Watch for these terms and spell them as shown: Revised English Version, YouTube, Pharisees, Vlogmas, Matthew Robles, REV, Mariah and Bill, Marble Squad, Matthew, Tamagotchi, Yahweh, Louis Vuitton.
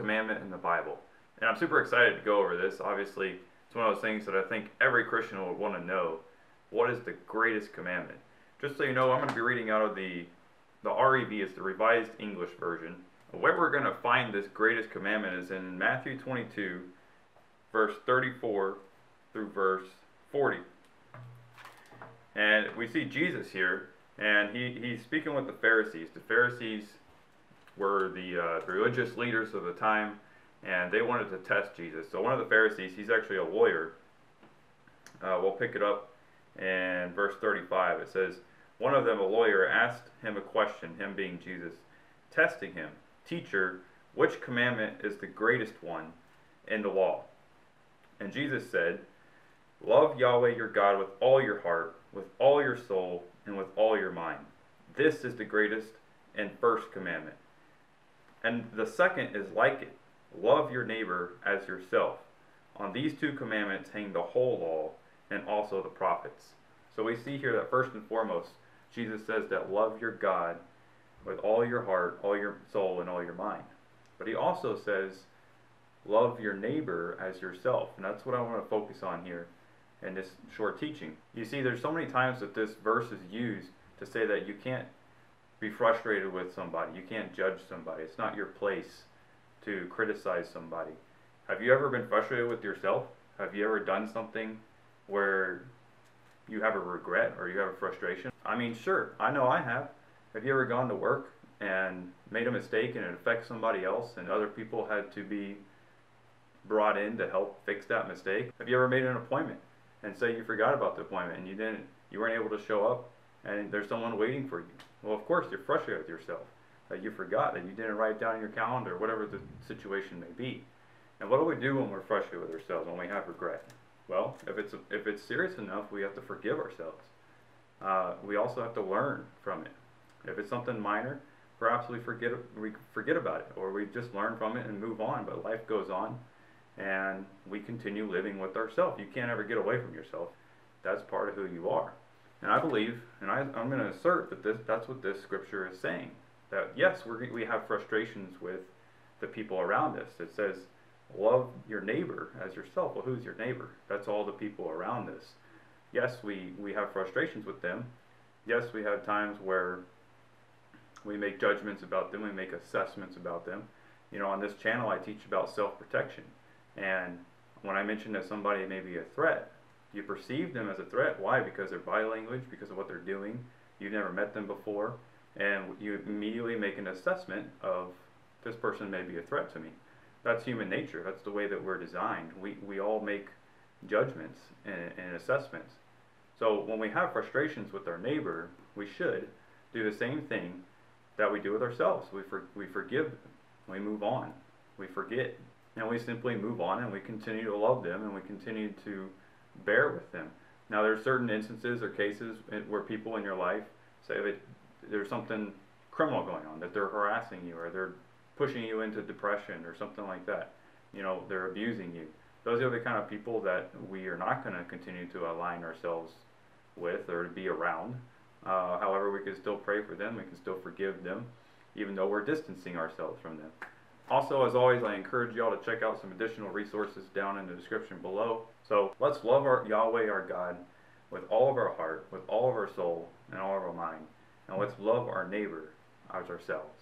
commandment in the Bible. And I'm super excited to go over this. Obviously, it's one of those things that I think every Christian would want to know. What is the greatest commandment? Just so you know, I'm going to be reading out of the REV, it's the Revised English Version. Where we're going to find this greatest commandment is in Matthew 22, verse 34 through verse 40. And we see Jesus here, and he's speaking with the Pharisees. The Pharisees were the religious leaders of the time, and they wanted to test Jesus. So one of the Pharisees, he's actually a lawyer. We'll pick it up in verse 35. It says, "One of them, a lawyer, asked him a question," him being Jesus, testing him, "Teacher, which commandment is the greatest one in the law?" And Jesus said, "Love Yahweh your God with all your heart, with all your soul, and with all your mind. This is the greatest and first commandment. And the second is like it. Love your neighbor as yourself. On these two commandments hang the whole law and also the prophets." So we see here that first and foremost, Jesus says that love your God with all your heart, all your soul, and all your mind. But he also says, love your neighbor as yourself. And that's what I want to focus on here in this short teaching. You see, there's so many times that this verse is used to say that you can't be frustrated with somebody. You can't judge somebody. It's not your place to criticize somebody. Have you ever been frustrated with yourself? Have you ever done something where you have a regret or you have a frustration? I mean, sure, I know I have. Have you ever gone to work and made a mistake and it affects somebody else and other people had to be brought in to help fix that mistake? Have you ever made an appointment and say you forgot about the appointment and you weren't able to show up and there's someone waiting for you? Well, of course, you're frustrated with yourself that you forgot, that you didn't write down your calendar, whatever the situation may be. And what do we do when we're frustrated with ourselves, when we have regret? Well, if it's serious enough, we have to forgive ourselves. We also have to learn from it. If it's something minor, perhaps we forget about it, or we just learn from it and move on, but life goes on, and we continue living with ourselves. You can't ever get away from yourself. That's part of who you are. And I believe, and I'm going to assert that that's what this scripture is saying, that yes, we have frustrations with the people around us. It says, love your neighbor as yourself. Well, who's your neighbor? That's all the people around us. Yes, we have frustrations with them. Yes, we have times where we make judgments about them, we make assessments about them. You know, on this channel I teach about self-protection. And when I mention that somebody may be a threat, you perceive them as a threat. Why? Because their body language, because of what they're doing. You've never met them before. And you immediately make an assessment of, this person may be a threat to me. That's human nature. That's the way that we're designed. We all make judgments and assessments. So when we have frustrations with our neighbor, we should do the same thing that we do with ourselves. We forgive them. We move on. We forget. And we simply move on and we continue to love them and we continue to bear with them. Now there are certain instances or cases where people in your life say that there's something criminal going on, that they're harassing you or they're pushing you into depression or something like that. You know, they're abusing you. Those are the kind of people that we are not going to continue to align ourselves with or to be around. However, we can still pray for them. We can still forgive them, even though we're distancing ourselves from them. Also, as always, I encourage y'all to check out some additional resources down in the description below. So let's love our Yahweh, our God, with all of our heart, with all of our soul, and all of our mind. And let's love our neighbor as ourselves.